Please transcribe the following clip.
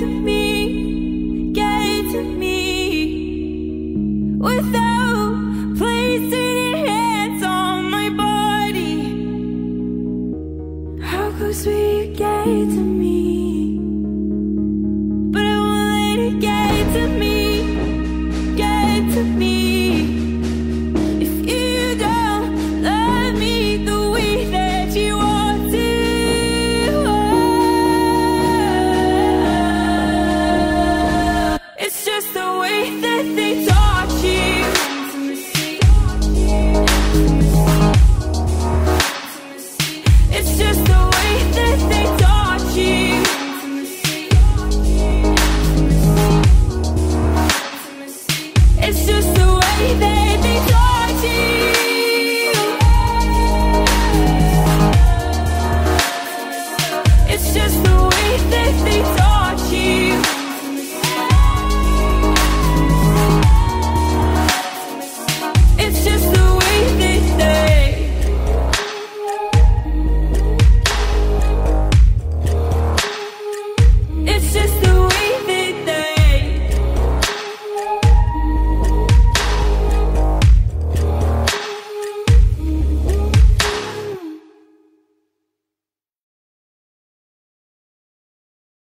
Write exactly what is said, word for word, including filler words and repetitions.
to me.